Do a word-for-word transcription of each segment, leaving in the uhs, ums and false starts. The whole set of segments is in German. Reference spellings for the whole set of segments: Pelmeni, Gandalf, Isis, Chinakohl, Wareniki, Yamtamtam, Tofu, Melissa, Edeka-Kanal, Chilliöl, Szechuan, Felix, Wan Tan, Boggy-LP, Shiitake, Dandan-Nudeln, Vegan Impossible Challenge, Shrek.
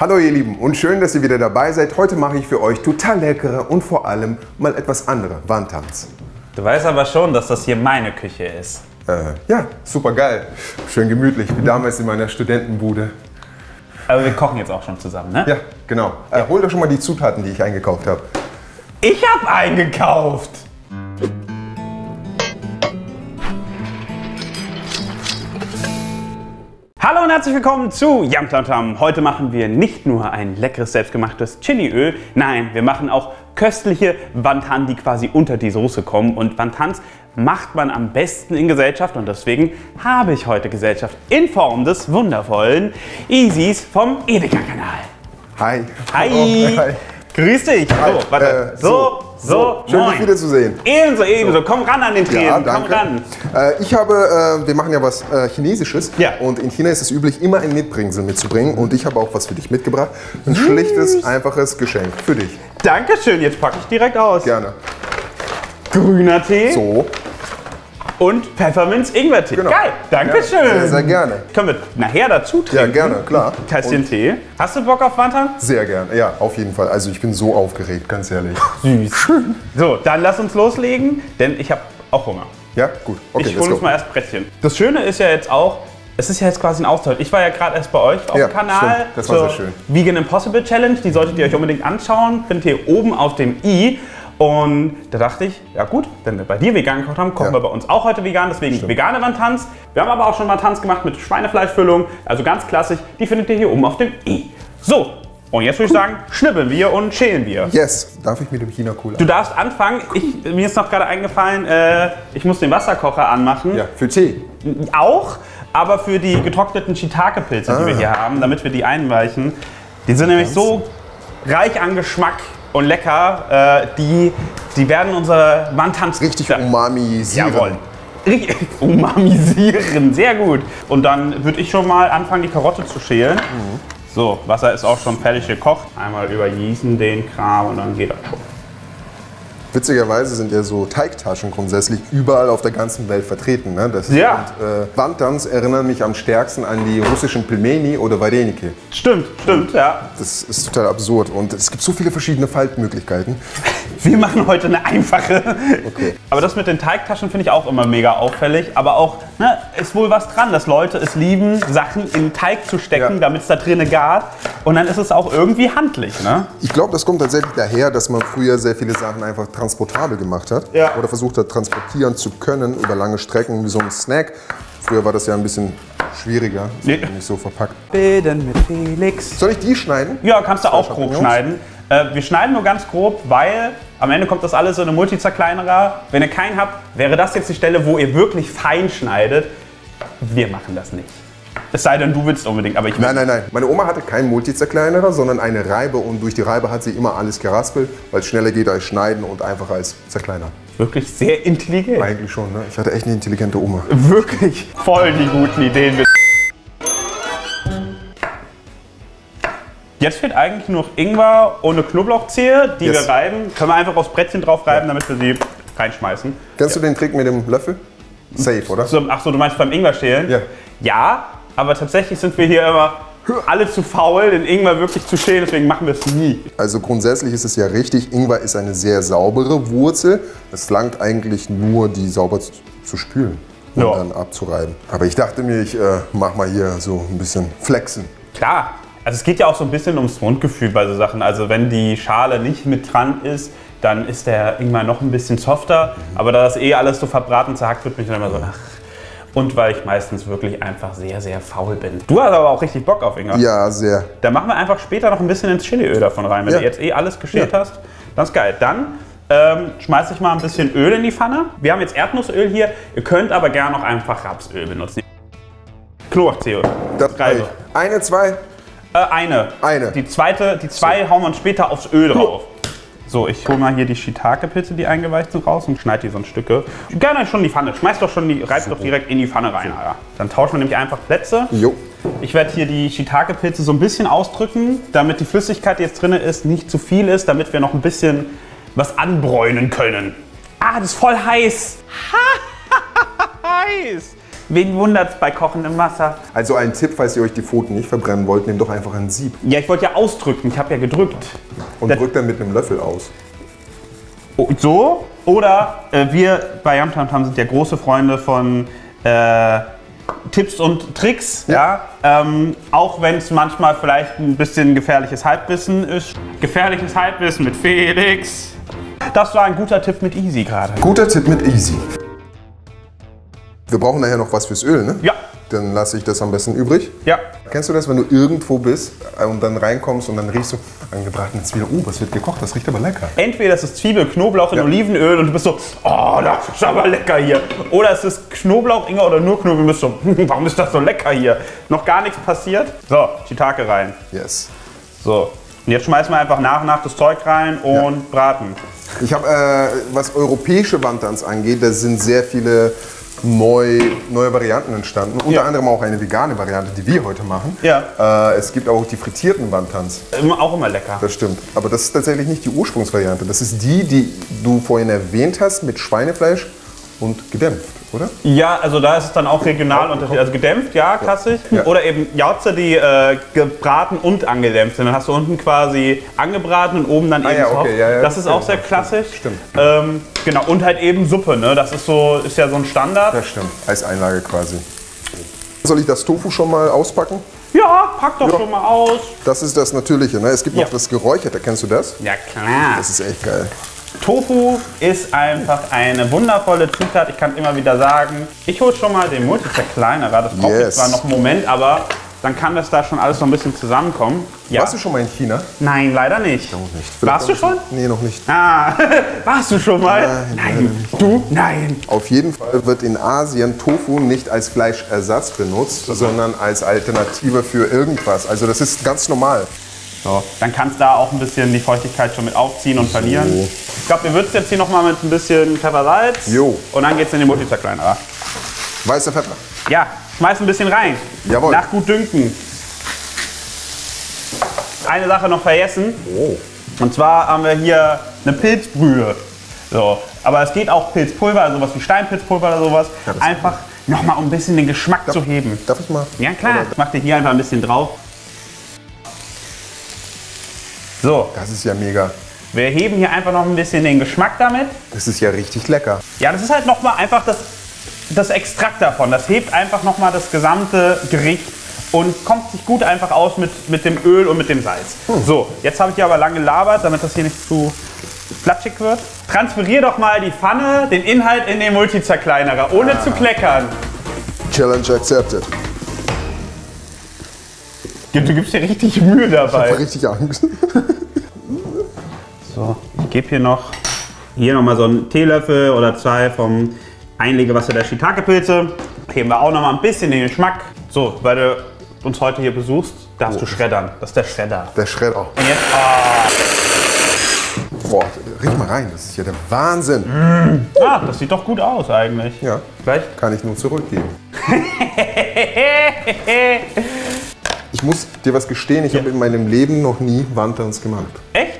Hallo ihr Lieben und schön, dass ihr wieder dabei seid. Heute mache ich für euch total leckere und vor allem mal etwas andere Wan Tans. Du weißt aber schon, dass das hier meine Küche ist. Äh, ja, super geil. Schön gemütlich, wie damals in meiner Studentenbude. Aber wir kochen jetzt auch schon zusammen, ne? Ja, genau. Äh, hol doch schon mal die Zutaten, die ich eingekauft habe. Ich habe eingekauft! Hallo und herzlich willkommen zu Yamtamtam. Heute machen wir nicht nur ein leckeres selbstgemachtes Chiliöl, nein, wir machen auch köstliche Wan Tan, die quasi unter die Soße kommen. Und Wan Tans macht man am besten in Gesellschaft und deswegen habe ich heute Gesellschaft in Form des wundervollen Isis vom Edeka-Kanal. Hi. Hi. Hi. Grüß dich. Hi. So, warte. Äh, so. so. So, schön, moin. Dich wiederzusehen. Ebenso, ebenso. So. Komm ran an den Tresen, ja, komm ran. Äh, ich habe, äh, wir machen ja was äh, Chinesisches. Ja. Und in China ist es üblich, immer ein Mitbringsel mitzubringen. Und ich habe auch was für dich mitgebracht. Ein Süß. schlichtes, einfaches Geschenk für dich. Dankeschön, jetzt packe ich direkt aus. Gerne. Grüner Tee. So. Und Pfefferminz-Ingwer-Tee. Genau. Geil, Dankeschön. Sehr, sehr gerne. Können wir nachher dazu trinken? Ja, gerne, klar. Ein Tässchen Tee. Hast du Bock auf Wan Tan? Sehr gerne, ja, auf jeden Fall. Also ich bin so aufgeregt, ganz ehrlich. Süß. Schön. So, dann lass uns loslegen, denn ich habe auch Hunger. Ja, gut. Okay, ich hole uns mal erst Brettchen. Das Schöne ist ja jetzt auch, es ist ja jetzt quasi ein Austausch. Ich war ja gerade erst bei euch auf ja, dem Kanal. Stimmt. Das war sehr schön. Vegan Impossible Challenge, die solltet ihr euch unbedingt anschauen. Findet ihr oben auf dem i. Und da dachte ich, ja gut, wenn wir bei dir vegan gekocht haben, kochen ja. wir bei uns auch heute vegan, deswegen Stimmt. vegane Wan Tans. Wir haben aber auch schon Wan Tans gemacht mit Schweinefleischfüllung, also ganz klassisch, die findet ihr hier oben auf dem i. So, und jetzt würde cool. ich sagen, schnippeln wir und schälen wir. Yes, darf ich mit dem Chinakohl? Du darfst anfangen, ich, mir ist noch gerade eingefallen, äh, ich muss den Wasserkocher anmachen. Ja, für Tee. Auch, aber für die getrockneten Shiitake-Pilze, ah. die wir hier haben, damit wir die einweichen. Die sind nämlich ganz so reich an Geschmack. Und lecker, äh, die, die werden unsere Wan Tans richtig umamisieren. Jawohl. Richtig umamisieren, sehr gut. Und dann würde ich schon mal anfangen, die Karotte zu schälen. Mhm. So, Wasser ist auch schon fertig gekocht. Einmal übergießen den Kram und dann geht das schon. Witzigerweise sind ja so Teigtaschen grundsätzlich überall auf der ganzen Welt vertreten. Ne? Das ja. Und äh, Wan Tans erinnern mich am stärksten an die russischen Pelmeni oder Wareniki. Stimmt, stimmt, ja. Das ist total absurd und es gibt so viele verschiedene Faltmöglichkeiten. Wir machen heute eine einfache. Okay. Aber das mit den Teigtaschen finde ich auch immer mega auffällig. Aber auch, ne, ist wohl was dran, dass Leute es lieben, Sachen in den Teig zu stecken, ja. damit es da drin gart. Und dann ist es auch irgendwie handlich, ne? Ich glaube, das kommt tatsächlich daher, dass man früher sehr viele Sachen einfach transportabel gemacht hat ja. oder versucht hat, transportieren zu können über lange Strecken wie so ein Snack. Früher war das ja ein bisschen schwieriger, nee. nicht so verpackt. Bilden mit Felix. Soll ich die schneiden? Ja, kannst du auch grob schneiden. Äh, wir schneiden nur ganz grob, weil am Ende kommt das alles so eine Multizerkleinerer. Wenn ihr keinen habt, wäre das jetzt die Stelle, wo ihr wirklich fein schneidet. Wir machen das nicht. Es sei denn, du willst unbedingt, aber ich will. Nein, nein, nein. Meine Oma hatte keinen Multizerkleinerer, sondern eine Reibe und durch die Reibe hat sie immer alles geraspelt, weil es schneller geht als schneiden und einfacher als zerkleinern. Wirklich sehr intelligent. Eigentlich schon, ne? Ich hatte echt eine intelligente Oma. Wirklich voll die guten Ideen. Jetzt fehlt eigentlich nur noch Ingwer ohne Knoblauchzehe, die yes. wir reiben. Können wir einfach aufs Brettchen drauf reiben, ja. damit wir sie reinschmeißen. Kennst ja. du den Trick mit dem Löffel? Safe, oder? Ach so, du meinst beim Ingwer schälen? Ja. Ja, aber tatsächlich sind wir hier immer alle zu faul, den Ingwer wirklich zu schälen, deswegen machen wir es nie. Also grundsätzlich ist es ja richtig, Ingwer ist eine sehr saubere Wurzel. Es langt eigentlich nur, die sauber zu spülen und ja. dann abzureiben. Aber ich dachte mir, ich äh, mach mal hier so ein bisschen flexen. Klar, also es geht ja auch so ein bisschen ums Mundgefühl bei so Sachen. Also wenn die Schale nicht mit dran ist, dann ist der Ingwer noch ein bisschen softer. Mhm. Aber da das eh alles so verbraten zerhackt wird, bin ich dann immer so, ach. Und weil ich meistens wirklich einfach sehr, sehr faul bin. Du hast aber auch richtig Bock auf Ingwer. Ja, sehr. Dann machen wir einfach später noch ein bisschen ins Chiliöl davon rein. Wenn ja. du jetzt eh alles geschält ja. hast, dann ist geil. Dann ähm, schmeiße ich mal ein bisschen Öl in die Pfanne. Wir haben jetzt Erdnussöl hier. Ihr könnt aber gerne noch einfach Rapsöl benutzen. Knoblauchzehe. Das reicht. Eine, zwei? Äh, eine. Eine. Die zweite, die zwei so. hauen wir später aufs Öl drauf. So, ich hole mal hier die Shiitake-Pilze, die eingeweicht sind, raus und schneide die so ein Stücke. Gerne schon in die Pfanne. Schmeiß doch schon die, reibt doch direkt in die Pfanne rein, Alter. Dann tauschen wir nämlich einfach Plätze. Jo. Ich werde hier die Shiitake-Pilze so ein bisschen ausdrücken, damit die Flüssigkeit, die jetzt drin ist, nicht zu viel ist, damit wir noch ein bisschen was anbräunen können. Ah, das ist voll heiß. heiß. Wen wundert's bei kochendem Wasser? Also ein Tipp, falls ihr euch die Pfoten nicht verbrennen wollt, nehmt doch einfach ein Sieb. Ja, ich wollte ja ausdrücken, ich habe ja gedrückt. Und das drückt dann mit einem Löffel aus. Oh, so? Oder äh, wir bei Yam Tam Tam sind ja große Freunde von äh, Tipps und Tricks, ja. Ja? Ähm, auch wenn es manchmal vielleicht ein bisschen gefährliches Halbwissen ist. Gefährliches Halbwissen mit Felix. Das war ein guter Tipp mit Easy gerade. Guter Tipp mit Easy. Wir brauchen nachher noch was fürs Öl, ne? Ja. Dann lasse ich das am besten übrig. Ja. Kennst du das, wenn du irgendwo bist und dann reinkommst und dann riechst du angebratene Zwiebeln? Oh, was wird gekocht? Das riecht aber lecker. Entweder es ist Zwiebel, Knoblauch in ja. Olivenöl und du bist so, oh, das ist aber lecker hier. Oder es ist Knoblauch, Ingwer oder nur Knoblauch und du bist so, warum ist das so lecker hier? Noch gar nichts passiert. So, Shiitake rein. Yes. So. Und jetzt schmeißen wir einfach nach und nach das Zeug rein und ja. braten. Ich habe, äh, was europäische Wontans angeht, da sind sehr viele Neu, neue Varianten entstanden, unter ja. anderem auch eine vegane Variante, die wir heute machen. Ja. Äh, es gibt auch die frittierten Wontans. Immer, auch immer lecker. Das stimmt, aber das ist tatsächlich nicht die Ursprungsvariante. Das ist die, die du vorhin erwähnt hast, mit Schweinefleisch und gedämpft, oder? Ja, also da ist es dann auch regional unterschiedlich. Also gedämpft, ja, klassisch. Ja. Ja. Oder eben Jauze, die äh, gebraten und angedämpft sind. Dann hast du unten quasi angebraten und oben dann ah, eben ja, okay. ja, ja, Das ist ja, auch sehr ja, klassisch. Stimmt. Ähm, Genau, und halt eben Suppe, ne? Das ist, so, ist ja so ein Standard. Das stimmt, als Einlage quasi. Soll ich das Tofu schon mal auspacken? Ja, pack doch ja. schon mal aus. Das ist das Natürliche, ne? Es gibt ja. noch das Geräucherte, kennst du das? Ja, klar. Das ist echt geil. Tofu ist einfach eine wundervolle Zutat, ich kann immer wieder sagen. Ich hole schon mal den Multiverkleinerer, das braucht yes. zwar noch einen Moment, aber dann kann das da schon alles so ein bisschen zusammenkommen. Ja. Warst du schon mal in China? Nein, leider nicht. Noch nicht. Warst du schon? Nee, noch nicht. Ah, warst du schon mal? Nein. Nein. Du? Nein. Auf jeden Fall wird in Asien Tofu nicht als Fleischersatz benutzt, okay. sondern als Alternative für irgendwas. Also das ist ganz normal. So, dann kannst du da auch ein bisschen die Feuchtigkeit schon mit aufziehen und verlieren. So. Ich glaube, wir würzen jetzt hier nochmal mit ein bisschen Pfeffersalz. Jo. Und dann geht's in den Multiverkleinerer. Weißer Pfeffer. Ja. Schmeiß ein bisschen rein. Jawohl. Nach gut dünken. Eine Sache noch vergessen. Oh. Und zwar haben wir hier eine Pilzbrühe. So. Aber es geht auch Pilzpulver, also sowas wie Steinpilzpulver oder sowas. Ja, einfach nochmal, um ein bisschen den Geschmack darf, zu heben. Darf ich mal? Ja, klar. Ich mach dir hier einfach ein bisschen drauf. So. Das ist ja mega. Wir heben hier einfach noch ein bisschen den Geschmack damit. Das ist ja richtig lecker. Ja, das ist halt nochmal einfach das. Das Extrakt davon, das hebt einfach nochmal das gesamte Gericht und kommt sich gut einfach aus mit, mit dem Öl und mit dem Salz. Hm. So, jetzt habe ich hier aber lange gelabert, damit das hier nicht zu platschig wird. Transferier doch mal die Pfanne, den Inhalt in den Multizerkleinerer, ohne ah. zu kleckern. Challenge accepted. Du, du gibst dir richtig Mühe dabei. Ich habe richtig Angst. So, ich gebe hier noch, hier nochmal so einen Teelöffel oder zwei vom Einlegewasser der Shiitake-Pilze. Heben wir auch noch mal ein bisschen den Geschmack. So, weil du uns heute hier besuchst, darfst oh. du schreddern. Das ist der Schredder. Der Schredder. Und jetzt. Oh. Boah, riech mal rein. Das ist ja der Wahnsinn. Mm. Ah, das sieht doch gut aus eigentlich. Ja. Vielleicht kann ich nur zurückgeben. Ich muss dir was gestehen. Ich ja. habe in meinem Leben noch nie Wontans gemacht. Echt?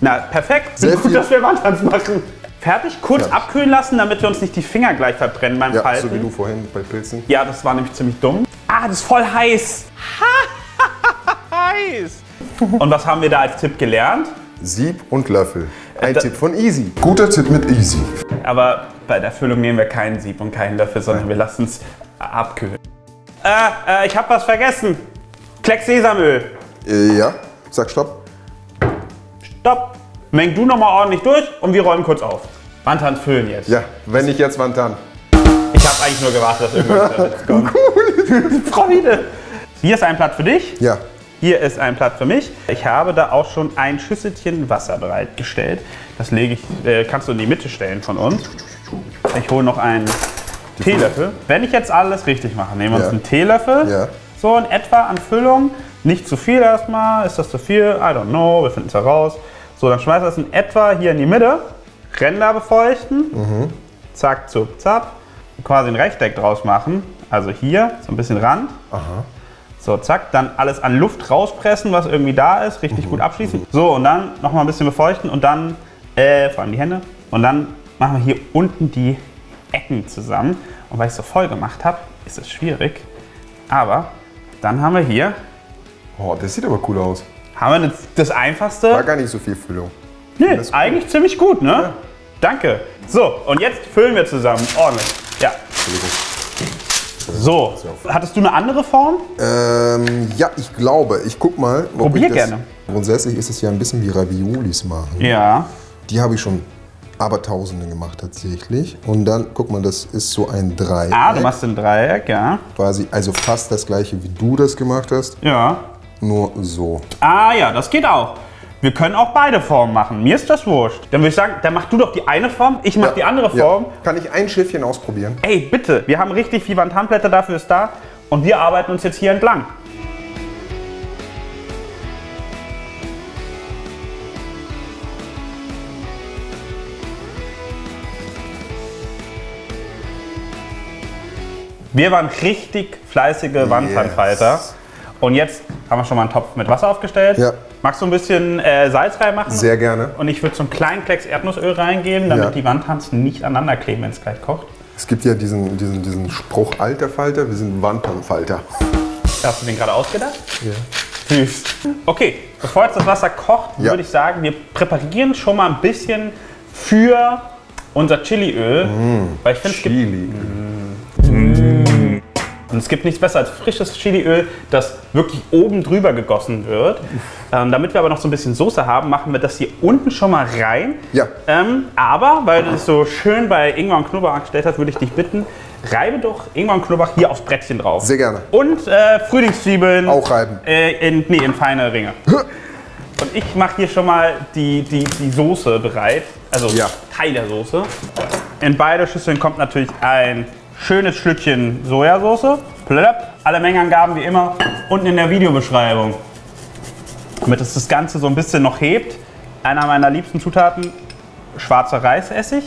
Na, perfekt. Sehr gut, dass wir Wontans machen. Fertig, kurz ja. abkühlen lassen, damit wir uns nicht die Finger gleich verbrennen beim ja, Falten. So wie du vorhin bei Pilzen. Ja, das war nämlich ziemlich dumm. Ah, das ist voll heiß. Heiß. Und was haben wir da als Tipp gelernt? Sieb und Löffel. Ein da Tipp von Easy. Guter Tipp mit Easy. Aber bei der Füllung nehmen wir keinen Sieb und keinen Löffel, sondern Nein. wir lassen es abkühlen. Äh, äh, ich habe was vergessen. Klecks Sesamöl. Ja, sag Stopp. Stopp. Meng du noch mal ordentlich durch und wir räumen kurz auf. Wontans füllen jetzt. Ja, wenn nicht jetzt Wontan. Ich habe eigentlich nur gewartet, dass irgendwas kommt. Cool, Freude. Hier ist ein Blatt für dich. Ja. Hier ist ein Blatt für mich. Ich habe da auch schon ein Schüsselchen Wasser bereitgestellt. Das lege ich, äh, kannst du in die Mitte stellen von uns. Ich hole noch einen die Teelöffel. Füllung. Wenn ich jetzt alles richtig mache, nehmen wir ja. uns einen Teelöffel. Ja. So in etwa an Füllung. Nicht zu viel erstmal. Ist das zu viel? I don't know. Wir finden es heraus. So, dann schmeißt das in etwa hier in die Mitte, Ränder befeuchten, mhm. zack, zup, zapp, quasi ein Rechteck draus machen, also hier, so ein bisschen Rand, Aha. so zack, dann alles an Luft rauspressen, was irgendwie da ist, richtig mhm. gut abschließen. Mhm. So, und dann nochmal ein bisschen befeuchten und dann, äh, vor allem die Hände, und dann machen wir hier unten die Ecken zusammen. Und weil ich es so voll gemacht habe, ist es schwierig. Aber dann haben wir hier... Oh, das sieht aber cool aus. Haben wir das Einfachste? War gar nicht so viel Füllung. Nee, eigentlich cool. Ziemlich gut, ne? Ja. Danke. So, und jetzt füllen wir zusammen. Ordentlich. Ja. So, hattest du eine andere Form? Ähm, ja, ich glaube. Ich guck mal. Probier gerne. Grundsätzlich ist es ja ein bisschen wie Raviolis machen. Ja. Die habe ich schon Abertausende gemacht tatsächlich. Und dann, guck mal, das ist so ein Dreieck. Ah, du machst ein Dreieck, ja. Quasi, also fast das gleiche, wie du das gemacht hast. Ja. Nur so. Ah ja, das geht auch. Wir können auch beide Formen machen. Mir ist das wurscht. Dann würde ich sagen, dann mach du doch die eine Form, ich mach ja, die andere Form. Ja. Kann ich ein Schiffchen ausprobieren? Ey, bitte. Wir haben richtig viel Wan Tan Blätter, dafür ist da. Und wir arbeiten uns jetzt hier entlang. Wir waren richtig fleißige Wan Tan Falter. Und jetzt haben wir schon mal einen Topf mit Wasser aufgestellt. Ja. Magst du ein bisschen äh, Salz reinmachen? Sehr gerne. Und ich würde so einen kleinen Klecks Erdnussöl reingeben, damit ja. die Wan Tans nicht aneinander kleben, wenn es gleich kocht. Es gibt ja diesen, diesen, diesen Spruch, alter Falter, wir sind Wan Tan Falter. Hast du den gerade ausgedacht? Ja. Süß. Okay, bevor jetzt das Wasser kocht, ja. würde ich sagen, wir präparieren schon mal ein bisschen für unser Chiliöl. Mmh, weil ich finde, es gibt... Und es gibt nichts besser als frisches Chiliöl, das wirklich oben drüber gegossen wird. Ähm, damit wir aber noch so ein bisschen Soße haben, machen wir das hier unten schon mal rein. Ja. Ähm, aber, weil du das so schön bei Ingwer und Knoblauch angestellt hast, würde ich dich bitten, reibe doch Ingwer und Knoblauch hier aufs Brettchen drauf. Sehr gerne. Und äh, Frühlingszwiebeln. Auch reiben. Äh, in, nee, in feine Ringe. Und ich mache hier schon mal die, die, die Soße bereit. Also ja. Teil der Soße. In beide Schüsseln kommt natürlich ein... schönes Schlückchen Sojasauce. Plöpp. Alle Mengenangaben wie immer unten in der Videobeschreibung. Damit es das Ganze so ein bisschen noch hebt. Einer meiner liebsten Zutaten, schwarzer Reisessig.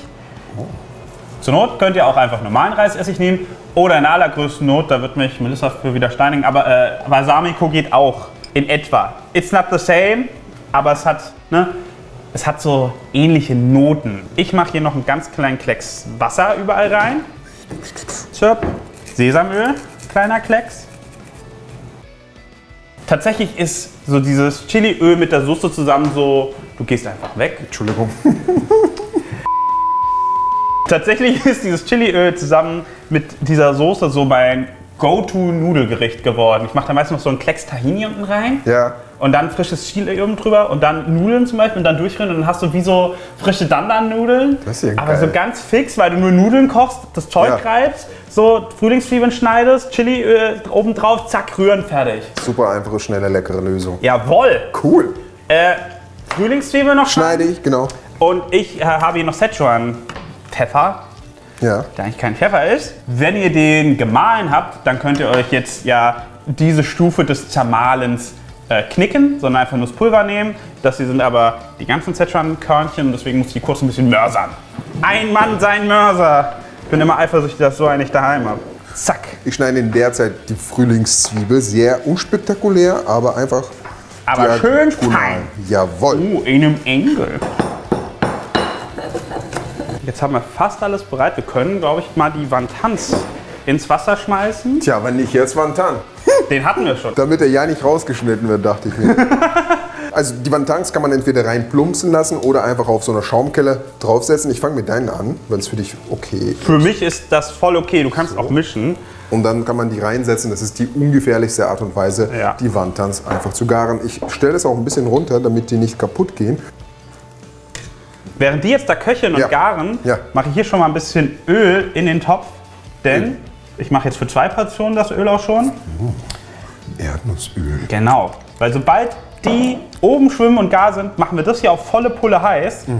Zur Not könnt ihr auch einfach normalen Reisessig nehmen. Oder in der allergrößten Not, da wird mich Melissa für wieder steinigen, aber äh, Balsamico geht auch. In etwa. It's not the same, aber es hat, ne, es hat so ähnliche Noten. Ich mache hier noch einen ganz kleinen Klecks Wasser überall rein. Zirp. Sesamöl, kleiner Klecks. Tatsächlich ist so dieses Chiliöl mit der Soße zusammen so, du gehst einfach weg. Entschuldigung. Tatsächlich ist dieses Chiliöl zusammen mit dieser Soße so mein Go-To-Nudelgericht geworden. Ich mache da meistens noch so einen Klecks Tahini unten rein. Ja. Und dann frisches Chili oben drüber und dann Nudeln zum Beispiel und dann durchrennen und dann hast du wie so frische Dandan-Nudeln. Das ist ja aber geil. So ganz fix, weil du nur Nudeln kochst, das Zeug ja. reibst, so Frühlingszwiebeln schneidest, Chili äh, oben drauf, zack, rühren, fertig. Super einfache, schnelle, leckere Lösung. Jawohl. Cool. Äh, Frühlingszwiebeln noch schneide ich, genau. Und ich äh, habe hier noch Szechuan-Pfeffer. Ja. Der eigentlich kein Pfeffer ist. Wenn ihr den gemahlen habt, dann könnt ihr euch jetzt ja diese Stufe des Zermahlens Äh, knicken, sondern einfach nur das Pulver nehmen. Das hier sind aber die ganzen Szechuan-Körnchen, deswegen muss ich die kurz ein bisschen mörsern. Ein Mann, sein Mörser! Ich bin immer eifersüchtig, dass ich so einen nicht daheim habe. Zack! Ich schneide in der Zeit die Frühlingszwiebel, sehr unspektakulär, aber einfach... Aber schön fein! Jawohl! Uh, in einem Engel! Jetzt haben wir fast alles bereit. Wir können, glaube ich, mal die Wan Tans ins Wasser schmeißen. Tja, aber nicht jetzt Wan Tan. Den hatten wir schon. Damit er ja nicht rausgeschnitten wird, dachte ich mir. Also die Wan Tans kann man entweder rein plumpsen lassen oder einfach auf so einer Schaumkelle draufsetzen. Ich fange mit deinen an, wenn es für dich okay ist. Für mich ist das voll okay, du kannst so. Auch mischen. Und dann kann man die reinsetzen, das ist die ungefährlichste Art und Weise, ja. die Wan Tans einfach zu garen. Ich stelle das auch ein bisschen runter, damit die nicht kaputt gehen. Während die jetzt da köcheln und ja. garen, ja. mache ich hier schon mal ein bisschen Öl in den Topf, denn... Öl. Ich mache jetzt für zwei Portionen das Öl auch schon. Oh, Erdnussöl. Genau, weil sobald die oben schwimmen und gar sind, machen wir das hier auf volle Pulle heiß, mm.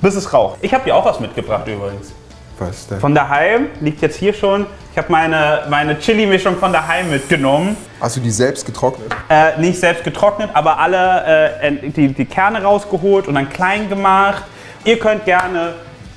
bis es raucht. Ich habe dir auch was mitgebracht übrigens. Was denn? Von daheim liegt jetzt hier schon. Ich habe meine, meine Chili-Mischung von daheim mitgenommen. Hast du die selbst getrocknet? Äh, nicht selbst getrocknet, aber alle äh, die, die Kerne rausgeholt und dann klein gemacht. Ihr könnt gerne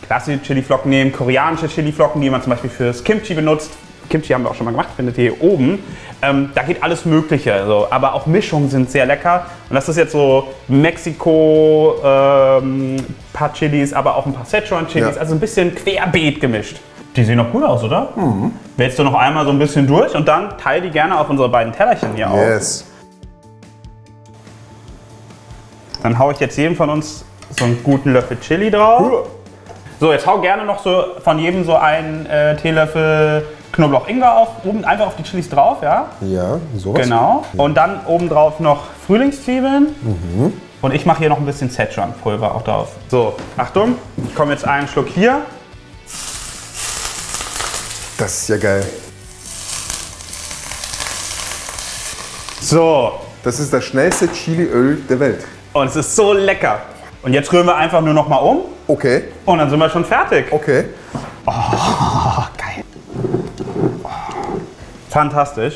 klassische Chili-Flocken nehmen, koreanische Chili-Flocken, die man zum Beispiel fürs Kimchi benutzt. Kimchi haben wir auch schon mal gemacht, findet ihr hier oben. Ähm, da geht alles Mögliche, also, aber auch Mischungen sind sehr lecker. Und das ist jetzt so Mexiko, ähm, ein paar Chilis, aber auch ein paar Szechuan Chilis, ja. also ein bisschen querbeet gemischt. Die sehen doch gut aus, oder? Mhm. Wählst du noch einmal so ein bisschen durch und dann teile die gerne auf unsere beiden Tellerchen hier auf. Yes. Dann haue ich jetzt jedem von uns so einen guten Löffel Chili drauf. So, jetzt hau gerne noch so von jedem so einen äh, Teelöffel Knoblauch-Ingwer auf. Oben einfach auf die Chilis drauf, ja? Ja, sowas. Genau. Und dann obendrauf noch Frühlingszwiebeln. Mhm. Und ich mache hier noch ein bisschen Szechuan-Pulver auch drauf. So, Achtung, ich komme jetzt einen Schluck hier. Das ist ja geil. So. Das ist das schnellste Chiliöl der Welt. Und es ist so lecker. Und jetzt rühren wir einfach nur noch mal um. Okay. Und dann sind wir schon fertig. Okay. Oh, geil. Oh. Fantastisch.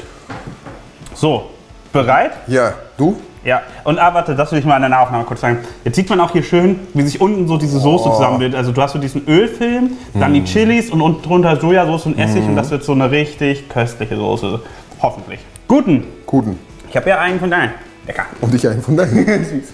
So, bereit? Ja, du? Ja. Und ah, warte, das will ich mal in der Nahaufnahme kurz sagen. Jetzt sieht man auch hier schön, wie sich unten so diese Soße oh. zusammenbildet. Also du hast so diesen Ölfilm, dann mm. die Chilis und unten drunter Sojasauce und Essig. Mm. Und das wird so eine richtig köstliche Soße. Hoffentlich. Guten. Guten. Ich habe ja einen von deinen. Lecker. Und ich einen von deinen. Süß.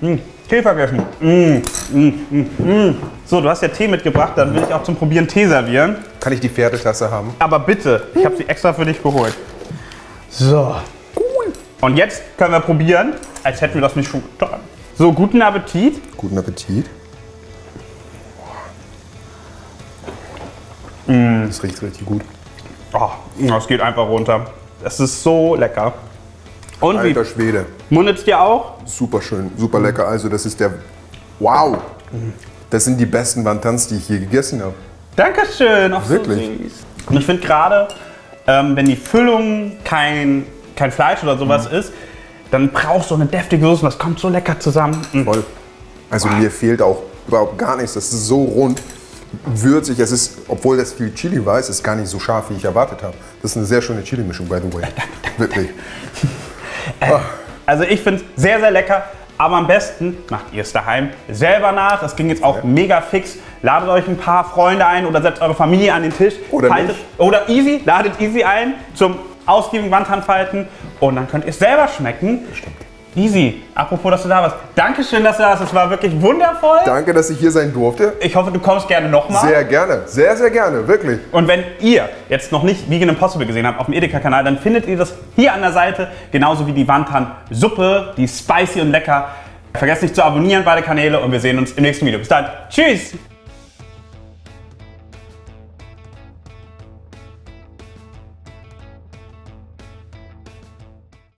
Mm. Mm. Tee vergessen. Mm. Mm. Mm. So, du hast ja Tee mitgebracht, dann will ich auch zum Probieren Tee servieren. Kann ich die Pferdetasse haben? Aber bitte, ich habe sie extra für dich geholt. So. Und jetzt können wir probieren, als hätten wir das nicht schon getan. So, guten Appetit. Guten Appetit. Mm. Das riecht richtig gut. Oh, das geht einfach runter. Das ist so lecker. Und alter wie, Schwede. Mundet's dir auch? Super schön, super lecker. Also das ist der... Wow! Das sind die besten Wan Tans, die ich je gegessen habe. Dankeschön! Auch wirklich. So süß. Und ich finde gerade, ähm, wenn die Füllung kein... kein Fleisch oder sowas mhm. ist, dann brauchst du eine deftige Soße und das kommt so lecker zusammen. Mhm. Voll. Also wow. Mir fehlt auch überhaupt gar nichts. Das ist so rund, würzig. Es ist, obwohl das viel Chili war, es ist gar nicht so scharf, wie ich erwartet habe. Das ist eine sehr schöne Chili-Mischung, by the way. Wirklich. äh, also ich finde es sehr, sehr lecker. Aber am besten macht ihr es daheim selber nach. Das ging jetzt auch ja. mega fix. Ladet euch ein paar Freunde ein oder setzt eure Familie an den Tisch. Oder faltet, nicht. Oder easy, ladet easy ein zum ausgiebigen Wan Tan falten und dann könnt ihr es selber schmecken. Stimmt. Easy. Apropos, dass du da warst. Dankeschön, dass du da warst. Es war wirklich wundervoll. Danke, dass ich hier sein durfte. Ich hoffe, du kommst gerne nochmal. Sehr gerne. Sehr, sehr gerne. Wirklich. Und wenn ihr jetzt noch nicht Vegan Impossible gesehen habt auf dem Edeka-Kanal, dann findet ihr das hier an der Seite. Genauso wie die Wan Tan-Suppe, die spicy und lecker. Vergesst nicht zu abonnieren, beide Kanäle. Und wir sehen uns im nächsten Video. Bis dann. Tschüss.